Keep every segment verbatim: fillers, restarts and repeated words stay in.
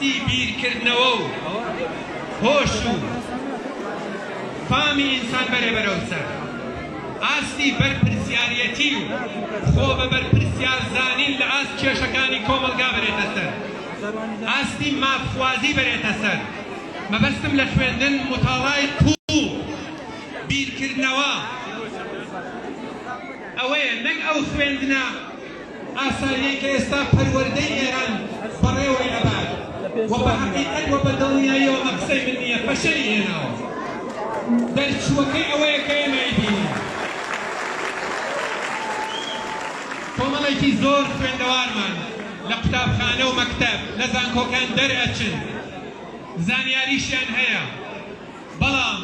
دەستی بیرکردنەوە و هۆش و فامی ئینسان بەرێ بەرەو سەر ئاستی بەرپرسیارەتی و خۆ بە بەرپرسیار زانین لە ئاست کێشەکانی کۆمەلگا بەرێتە سەر، ئاستی مافوازی بەرێتە سەر. مەبەستم لە خوێندن متاڵای پوڵ بیرکردنەوە ئەوەیە نەک ئەو خوێندنە ئاسانەی کە ئێستا پەروەردەی ئێران بەڕێوەی ئەبات و بە حەقیقەت و بە دڵنیاییەوە مەقسەی من نییە، پەشەی هێناوە. دەرچووەکەی ئەوەیە کە ئێمە ئەیبینین کۆمەڵێکی زۆر خوێندەوارمان لە قوتابخانە و مەکتەب لە زانکۆکان دەرئەچن، زانیاریشیان هەیە، بەڵام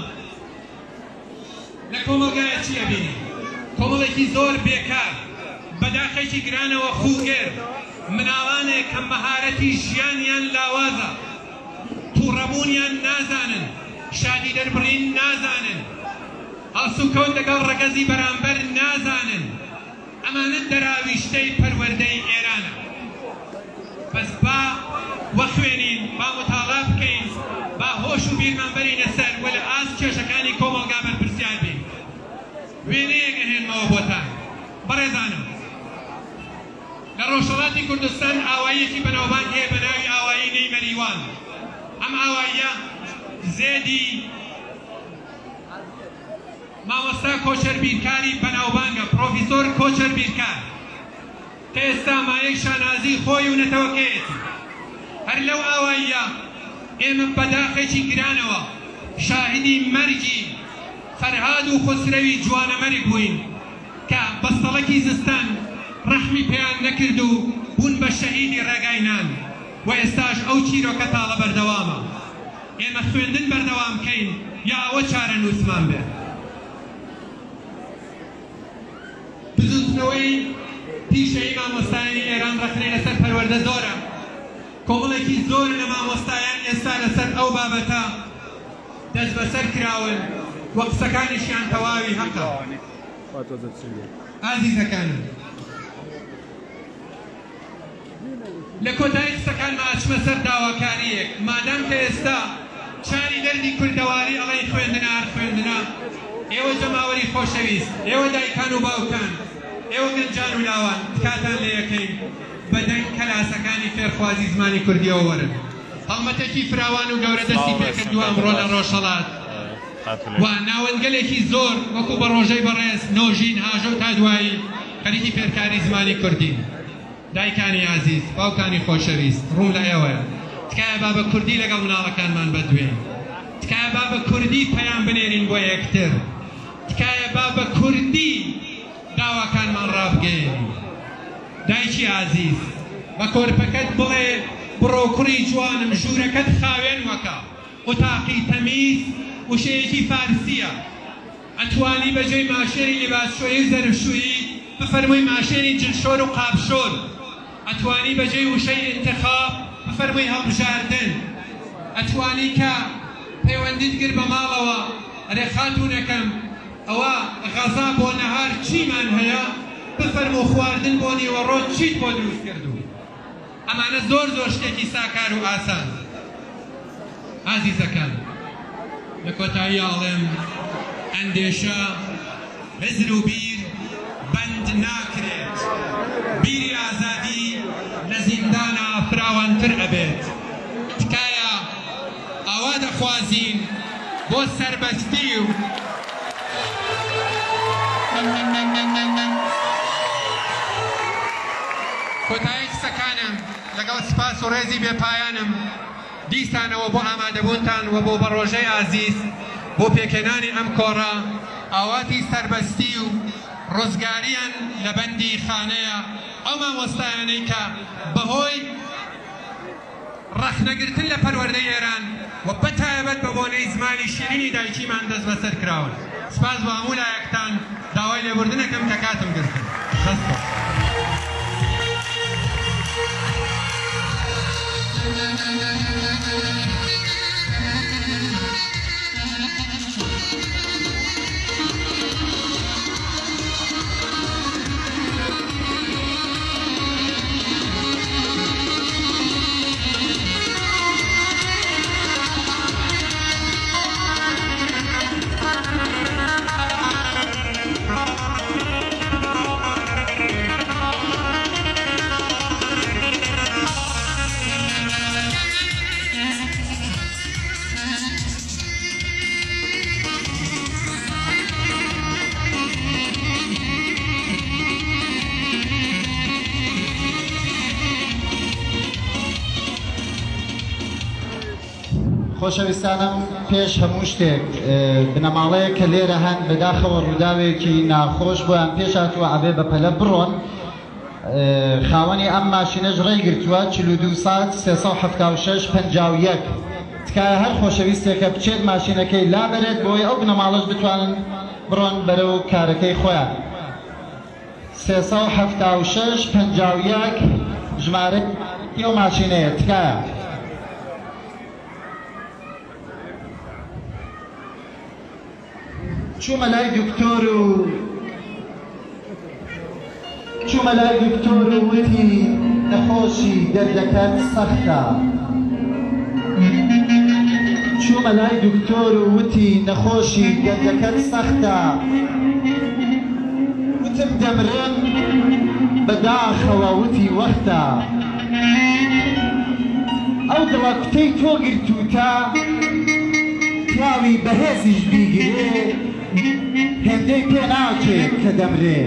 لە کۆمەلگایە چی ئەبینین؟ کۆمەڵێکی زۆر بێکار، بەداخێکی گرانەوە خووگەر، مناڵانێک کە مەهارەتی ژیانیان لاوازە، تووڕەبوونیان نازانن، شادی دەربڕین نازانن، ئاسوکەوت لەگەڵ ڕەگەزی بەرامبەر نازانن. ئەمانە دەراویشتەی پەروەردەی ئێرانە. بەس با وەخوێنین، با متاڵا بکەین، با هۆش و بیرمان بەرینە سەر و لە ئاست کێشەکانی کۆمەلگا بەرپرسیار بین. وێنەیەک ئەهێنمەوە بۆتان بەڕێزانم. لە ڕۆژهەڵاتی کوردستان ئاواییەکی بەناوبانگ هەیە بە ناوی ئاوایی نەی مەریوان. ئەم ئاواییە زێدی مامۆستا کۆچەربیرکاری بەناوبانگە، پرۆفیسۆر کۆچەربیرکار، کە ئێستا مایەک شانازی خۆی و نەتەوەکێتی. هەر لەو ئاواییە ئێمە بەداخێکی گرانەوە شاهدی مەرگی فەرهاد و خسرەوی جوانەمەرگ بووین کە بەستەڵەکی زستان ڕەحمی پێیان نەکرد و بوون بە شەهیدی ڕێگای نان و ئێستاش ئەو چیرۆکە تاڵە بەردەوامە. ئێمە خوێندن بەردەوام بکەین یا ئەوە چارە نووسمان بێت. بزوتنەوەی پیشەی مامۆستایانی ئێران ڕخنەی لەسەر پەروەردە زۆرە. کۆمەڵێکی زۆر لە مامۆستایان ئێستا لەسەر ئەو بابەتە دەست بەسەر کراون و قسەکانیشیان تەواوی حەقە. ئازیزەکانم، لە کۆتایی قسەکانمە ئەچمە سەر داواکاریەک. مادام کە ئێستا چاری دەردی کوردەواری ئەڵێی خوێندنە هەر خوێندنە، ئێوە جەماوەری خۆشەویست، ئێوە دایکان و باوکان، ئێوە گەنجان و لاوان، تکاتان لێ یەکەین بە دەنگ کەلاسەکانی فێرخوازی زمانی کوردیەوە وەرن. هەڵمەتێکی فراوان و گەورە دەستی پێکردووە ئەمڕۆ لە ڕۆژهەڵات و ناوەندگەلێکی زۆر وەکو بە ڕۆژەی بەڕێز، نۆژین، هاژە و تا دوایی خەریکی فێرکاری زمانی کوردی. دایکانی عەزیز، باوکانی خۆشەویست، ڕووم لە ئێوەیە، تکایە با بە کوردی لەگەڵ مناڵەکانمان بەدوێن، تکایە با بە کوردی پەیام بنێرین بۆ یەکتر، تکایە با بە کوردی داواکانمان ڕابگەین. دایکی عەزیز، بە کۆرپەکەت بڵێ بڕۆ کوڕی جوانم، ژوورەکەت خاوێن وەکە، ئوتاقی تەمیز وشەیەکی فارسیە، ئەتوانی بەجێی ماشێری لێباسشۆیی و زەرفشویی بفەرمووی ماشێری جلشۆر و قاپشۆر، ئەتوانی بەجێی وشەی ئینتخاب بفەرمووی هەڵبژاردن، ئەتوانی کە پەیوەندیت گر بە ماڵەوە ئەرێ خاتوونەکەم ئەوە غەزا بۆ نەهار چیمان هەیە بفەرمو خواردن بۆ نیوەڕۆ چیت بۆ دروست کردوو. ئەمانە زۆر زۆر شتێکی ساکار و ئاسان. عەزیزەکان، لە کۆتایی ئەڵێم ئەندێشە هزر و بیر بەند ناکرێت، بیری ئازادی لە زیندانە فراوانتر ئەبێت. تکایە ئاوا دەخوازین بۆ سەربەستی و کۆتایی قسەکانم لەگەڵ سپاس و ڕێزی بێپایانم دیسانەوە بۆ ئامادەبوونتان و بۆ بەڕۆژەی عەزیز بۆ پێکهێنانی ئەم کۆڕە ئاواتی سەربەستی و ڕزگاریان لە بەندی خانەیە ئەو مامۆستایانەی کە بەهۆی ڕەخنەگرتن لە پەروەردەی ئێران و بەتایبەت بە بۆنەی زمانی شیرینی دایکیمان دەست بەسەر کراون. سپاس بە هەموو لایەکتان، داوای لێبوردنەکەم کە کاتم گرتن. خەستە. خۆشەویستانم پێش هەموو شتێک بنەماڵەیە کە لێرە هەن بەداخەوە ڕووداوێکی ناخۆش بۆیان پێش هاتووە ئەبێ بەپەلە بڕۆن خاوەنی ئەم ماشینەش ڕێیگرتووە چل و دوو ساعت سێ سەد و حەفتا و شەش پەنجا و یەک تکایە هەر خۆشەویستێکە بچێت ماشینەکەی لابەرێت بۆی ئەو بنەماڵەش بتوانن بڕۆن بەرەو کارەکەی خۆیان سێ سەد و حەفتا و شەش پەنجا و یەک ژمارە ئەو ماشینەیە تکایە شو ملاي دكتور و... شو ملاي دكتور وتي نخوشي دردكات سختا شو ملاي دكتور وتي نخوشي دردكات سختا وتبدا مرن بداخوا وتي وقتا او دلقتي توقر توتا تاوي بهزج بيجي هندي كناكي كدمري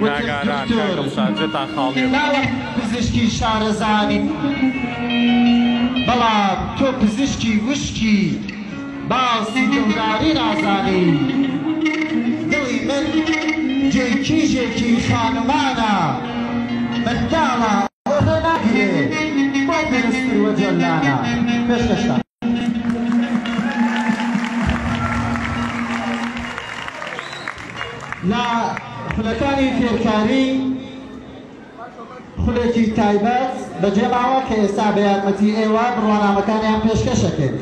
ناقاران كاكم ساجتا خالي ناوك بزشكي شارزاني بلا تو بزشكي وشكي باسي دوراري رازاني دلي من جيكي جيكي خانمانا من دالا وغناقري ومنستر وجلانا بشكشتا لا خلکانی تیرکاری خلکی تایبت بجمعوا که استعبیات متی ایوان روانامکانی هم پیشکش کرد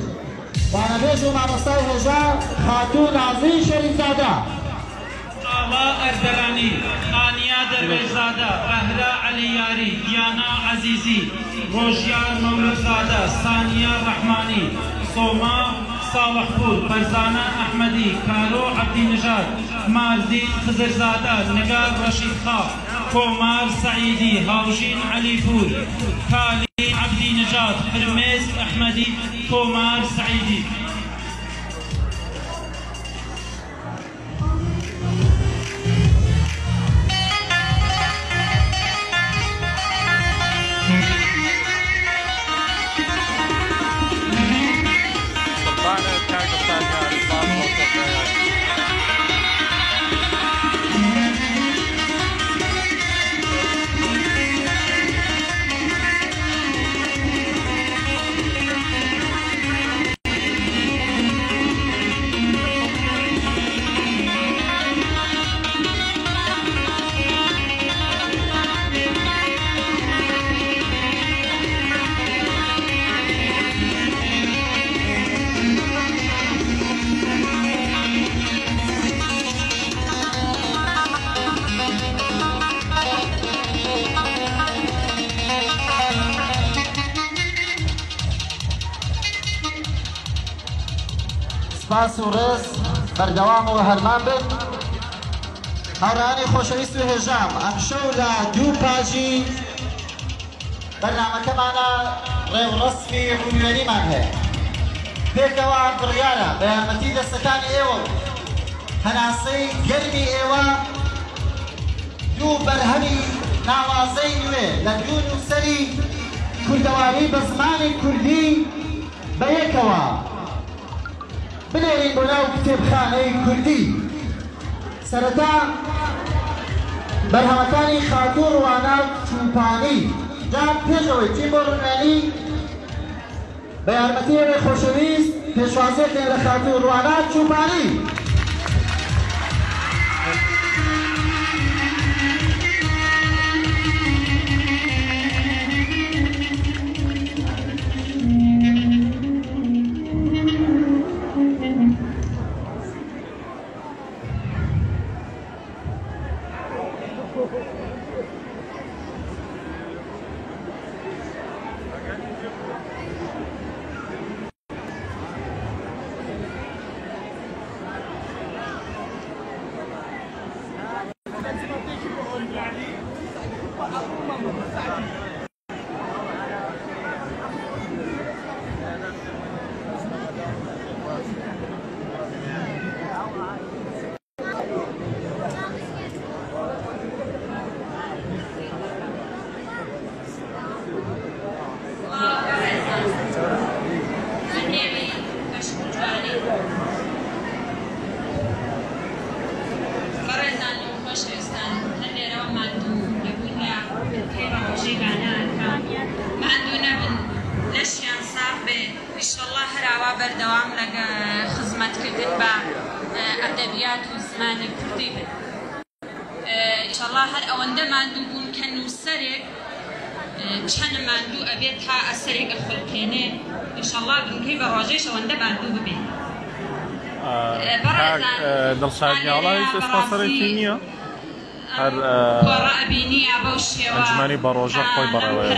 وانبیش و مامستای هجا خاتون عزیز شریفزاده آوا اردرانی خانیا درویشزاده بهرا علیاری دیانا عزیزی روشیار مولودزاده سانیا رحمانی سوما صالحپور فرزانه احمدی کارو عبدینژاد ماردین خزرزاده نگار رشیدخا کومار سعیدی هاوشین علیپور کالی عبدینژاد هرمز احمدی کومار سعیدی سپاس و رز بردوام و هرمان بن هورانی خوشویست و هجام امشو لا دو پاجی برنامه کمانا ریو رسمی بنیوانی من هی پیکوا هم بریانا به همتی دستکان ایو هناسی گرمی ایو دو برهمی نوازی نوی لدون و سری کردواری بزمان کردی به یکوا بنێرین بۆ ناو کتێبخانەی کوردی سەرەتا بەرهەمەکانی خاتوو ڕواناو چوپانی جا پێش ئەوەی چین بۆ ڕوونێنی بە یارمەتی ئێوەی خۆشەویست پێشوازێکێن لە خاتوو ڕواناو چوپانی وا بەردەوام لەگە خزمەتکردن بە ئەدەبیات و زمانی کوردی بن. ئینشاڵڵا هەر ئەوەندە ماندوو بوون کە نووسەرێک چەند ماندوو ئەبێت تا ئەسەرێکە خۆڵکێنێ، ئینشاڵڵا بنکەی بە ڕۆژێش ئەوەندە ماندوو ببێت. بەڕێزان دڵشادیاڵای هر انجمانی بروجه خوی برای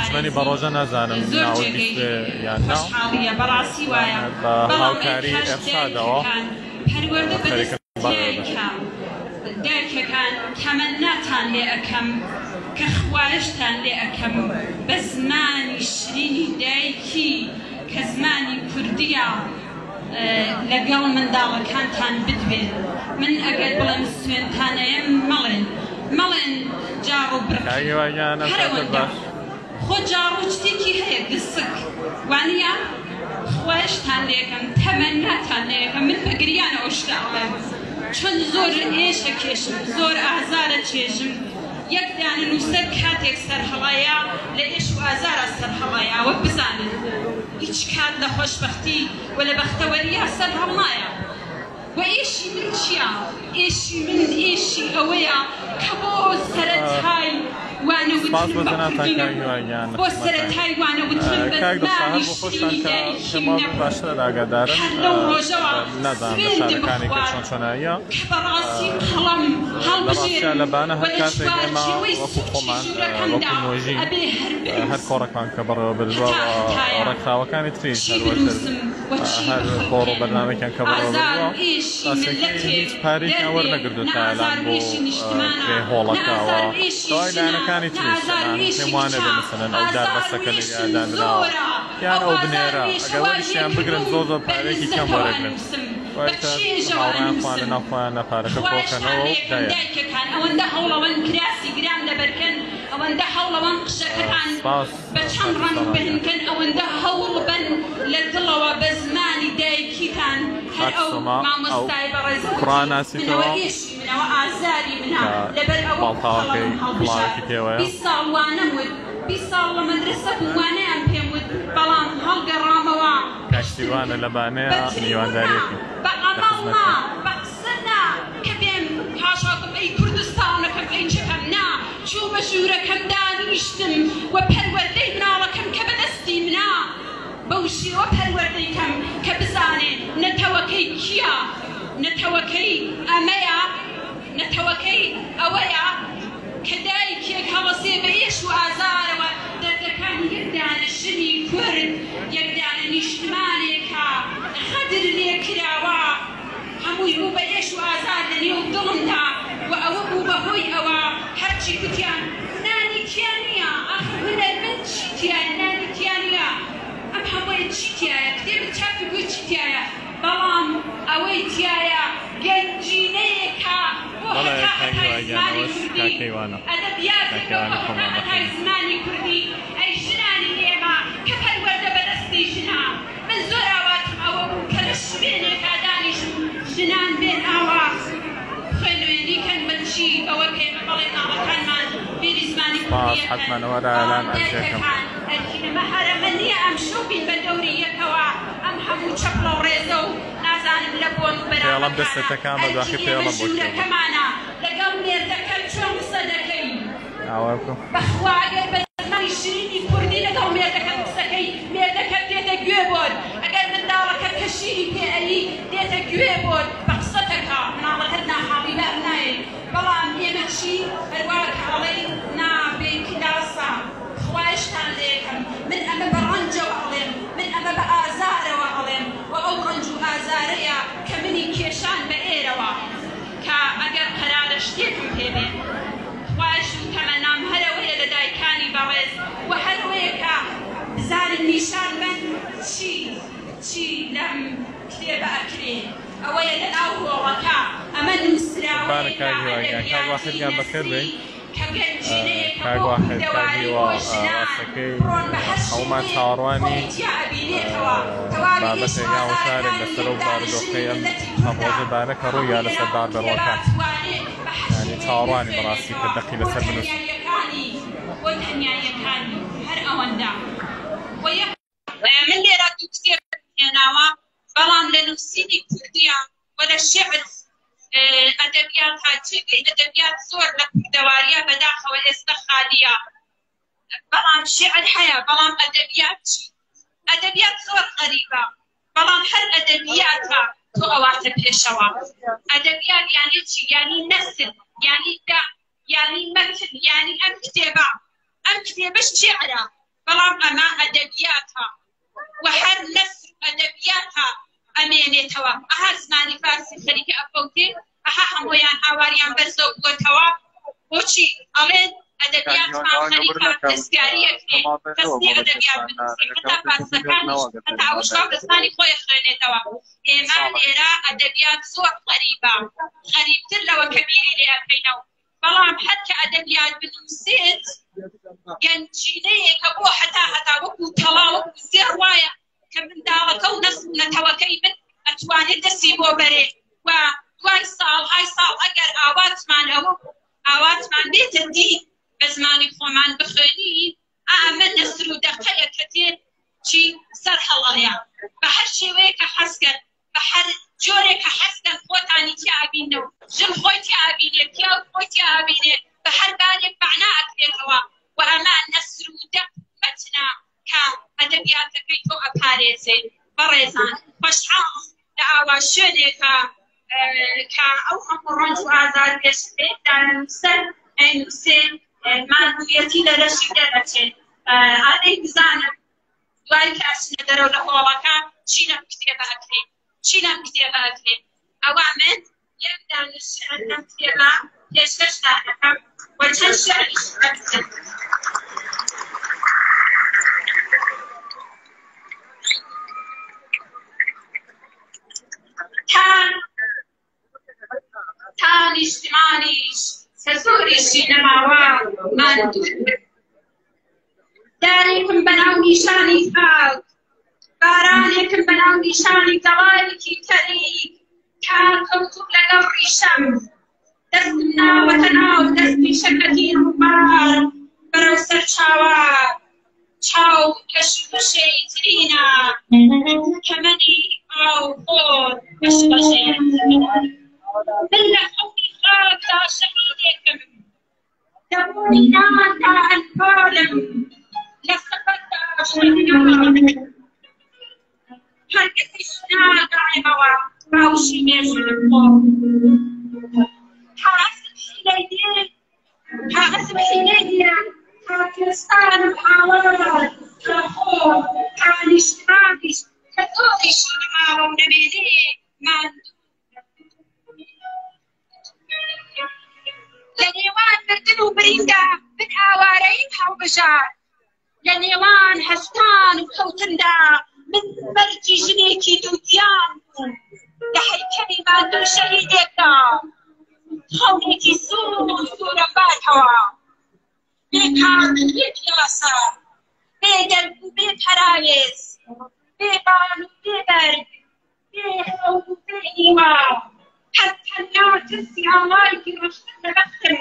انجمانی بروجه نزانم نعودی به با هاوکاری افساد او هاوکاری که لەگەڵ منداڵەکانتان بدوێن من ئەگەر بڵێم سوێنتانەیە مەڵێن مەڵێن جار و برقیان هەرەوەندە خۆ جار و شتێکی هەیە گسک وانیە خوێشتان لێکەم تەمەناتان لێکەم من بەگریانەوە شتە ئەڵێم چۆن زۆر ئێشە کێشم زۆر ئازارە چێژم یەک دانن و سەر کاتێک سەرهەڵایە لە ئێش و ئازارە سەرهەڵایەوە بزانن هیچ کات لە خۆشبەختی و لە بەختەوەریە سەرهەڵ نایە و ئێشی من چییە؟ ئێشی من ئێشی ئەوەیە کە بۆ سەرەتای وانەوتن بەخوردنم بۆ سەرەتای وانەوتن بەزمانی شتینی دایکی نەبوو هەر لەو ڕۆژەوە سوێندم بخوار کە بەڕاستی قەڵەم هەڵبژێرم و لە جوارجیوەی سوکی ژوورەکەمدا ئەبێ هەر بێ چی بنووسم و چی بخوێنم ئازار ئێشی ملەتێک نازار ئێشی نیشتمانە نازار ئێشی نازار ئێشی چاک ئازار ئێشی زۆرە ئازار ئێشەوە بگرم پارێکی کەم وەرەگرم بەچێ جەوانم بسم خوایشتانێکم دایکەکان ئەوەندە هەوڵەوەن کراسی گران دەبەرکەن ئەوەندە هەوڵەوەن قشەکەکان بەچەند ڕەنگ بهنکەن ئەوەندە هەوڵ بن لە دڵەوە بە زمانی دایکیتان هەر ئەو مامۆستای بەڕێزم منەوە ئێشی منەوە ئازاری منە لەبەر ئەوە قەڵەم هەڵبژار بیست ساڵ وا نەموت بیست ساڵ لە مەدرسە بوو وانەیان پێم وت بەڵام هەڵگەڕامەوە کاشتیوانە لەبانەیە میوانداریەکی بەعەمەڵنا بەقسەنا کە بێم پاشاکم ئەی کوردستانەکەم ئەی جەکەم نا چوو بە ژوورەکەمدا نیشتم و پەروەردەی مناڵەکەم کە بەدەستی منا بەو شێوە پەروەردەیکەم کە بزانێ نەتەوەکەی کیە نەتەوەکەی ئەمەیە نەتەوەکەی ئەوەیە کە دایکێک هەوەسێ بە ئێش و ئازارەوە دەردەکانی یەکدانە ژنی کورد یەکدانە نیشتمانێکە قدر لێکراوە هەمووی بوو بە ئێش و ئازار لە نێو دڵمدا و ئەوە بوو بەهۆی ئەوە هەرچی گوتیان نانی تیا نییە ئاخر هونەرمەند چی تیایە نانی تیا نییە ئەم هەمووی چی تیایە کتێبت چاپی بووی چی تیایە بەڵام ئەوەی تیایە گەنجینەیەکە بۆ هەتا هەتای زمانی کوردی ئەدەبیاتێک بۆ هەتا هەتای زمانی کوردی ئەی ژنانی ئێمە کە پەروەردە بەدەستی ژنە من زۆر ئاواتم ئەوە بوو کە لە شوێنێکا دانیشم ژنان بێن ئاوا خوێنوێنیکەن بە چی ئەوە پێمە بەڵێ ناوەکانمان بێری زمانی کوردیەکەن ئەرکینەمە هەرەمە نییە ئەم شووبین بە دەوری یەکەوە ئەم هەموو چەپڵە و ڕێزە و نازانم لە بۆن و بەرامەکانە ئەرکینەمە ژوورەکەمانە لەگەڵ مێردەکە چۆن قسە دەکەی بەخوا ئەگەر بە زمانی شیرینی کوردی لەگەڵ مێردەکە قسەکەی مێردەکە دێتە گوێ بۆن ئەگەر منداڵەکە کە شیری پێئەلی دێتە گوێ بۆن بە قسەتەکە مناڵەکەت ناحاڵی بەر نایێت بەڵام ئێمە چی هەروە کاڵەی نا بێکیداسە خوایشتان لێکەم من ئەمە بە ڕەنجەوە ئەڵێم من ئەمە بە ئازارەوە ئەڵێم و ئەو ڕەنج و ئازارەیە کە منی کێشان بە ئێرەوە کە ئەگەر قەرارە شتێکم پێبێ خوایش و تەمەنام هەرەوەیە لە دایکانی بەڕێز و هەرەوەیە کە بزانن نیشان بن چی چی لەم کتێبە ئەکرێ ئەوەیە لەناو هۆڵەکە ئەمە نووسراوەیە ئەدەبیاتی نەسری کاگواخر کاری و سکی اومد تاروانی بابت یا وشار لسلو باردوخیم خبوز بانه کرو یا لسل بار بروکات یعنی تاروانی براستی که دقیل سر منوش ويتنياي كانوا هر أوندا ويا من اللي راتي كثير ناوا بلان لنفسي كردية ولا الشعر أدبيات هاتشي أدبيات صور لكردوارية بداخل الاستخالية بلان شعر حياة بلان أدبيات أدبيات صور غريبة بلان هر أدبياتها تؤوات بيشوا أدبيات يعني شي يعني نسل يعني دا يعني مثل يعني أم كتابة أم كتابة شعرة بلام أما أدبياتها وحر نسر أدبياتها أمانتها أها زماني فارسي خليك أفوتي أها همويان أواريان بزوقوتها وشي ألين أدبياتها خليك تسكارية كنين تسني أدبيات بنوسي حتى فاسكانش حتى عوشها بزماني خوي خلينتها إيمان إيرا أدبيات صور غريبة غريبتر لو كبيري لأبينو بلام حتى أدبيات بنوسيت جنجينيه كبو حتى حتى وكو تلا وكو زير وايا كمن داركو نفس من توكي من أتواني تسيبو بري ودواي صال هاي صال أجر آوات من أو آوات من بيت الدين بزماني خومان بخيني أعمل نسرو دقيقة كتير شي سرح الله يعني بحر شويك حسكر بحر جورك حسكر خوتاني تيابينو جل خوتي أبيني تياب خوتي أبيني بحر بالك معناه أكثر هوا وأما نسروده متنا كأدبيات كيتو أباريزي بريزان فشحاء دعوة شوني كأو أمران وآزار بيشبه دانسل أنسل معنويتي لرشيدة بتن هذا إنزانا دوايك أشنا درو لحوالكا شينا مكتبة أكلي شينا مكتبة أكلي أوامن يبدأ الشعر مكتبة يشتش لأكا وتشعر أكثر كان اجتماعيش سسوريشي نماوا ماندو داريكم بناو نشاني فاوت بارانيكم بناو نشاني دوالكي تريك كان قوتو لقو ريشم دستنا وتناو دستي شكتي ربار برو سر شاوا شاو كشفو شيترينا كمني او خور كشفو شيترينا بلا حبي خاطر شهيدكم دموني ناطع العالم لسقط عشرين هل كتشنا دعوة باوشي ماشي القوم حاسب حنيدي حاسب حنيدي حاكستان وحوار حقوق حالاجتماعيش كتوغيش معاهم نبيدي ماندو لنيوان بردن وبريندا من آوارين حو بجار لنيوان هستان وحوتندا من برجي جنيكي دوديان لحي كلمة دو شهيدكا خونيكي سور وسورة باتوا بيك عامل بيك ياسر بيقلب وبيك حرايز بيبان وبيبرد بيحو وبينيوان حتى النار تسي الله يكرمك بختم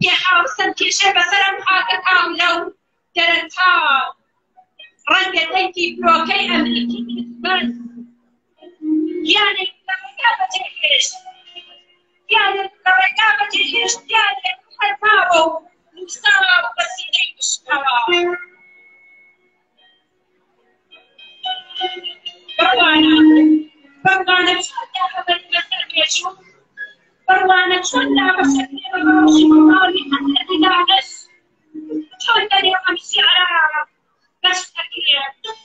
يا حوسن تشب سلام حاكك او لو درتها رنجتي بروكي امريكي بس يعني الرقابه تهش يعني الرقابه تهش يعني حرماو مستوى بسيط مشكله والله بروانا شونا حبل بسر بيشو بروانا شونا بسر بيشو مطالي حتى داعش شون داري خمسي عراب باش تكريب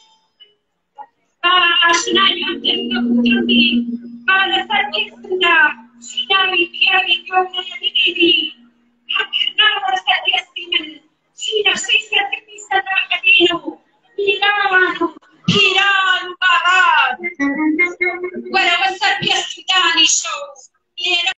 باشناي عمدر نبوكربي بالسر بيسنا شناوي بيابي كوني بديدي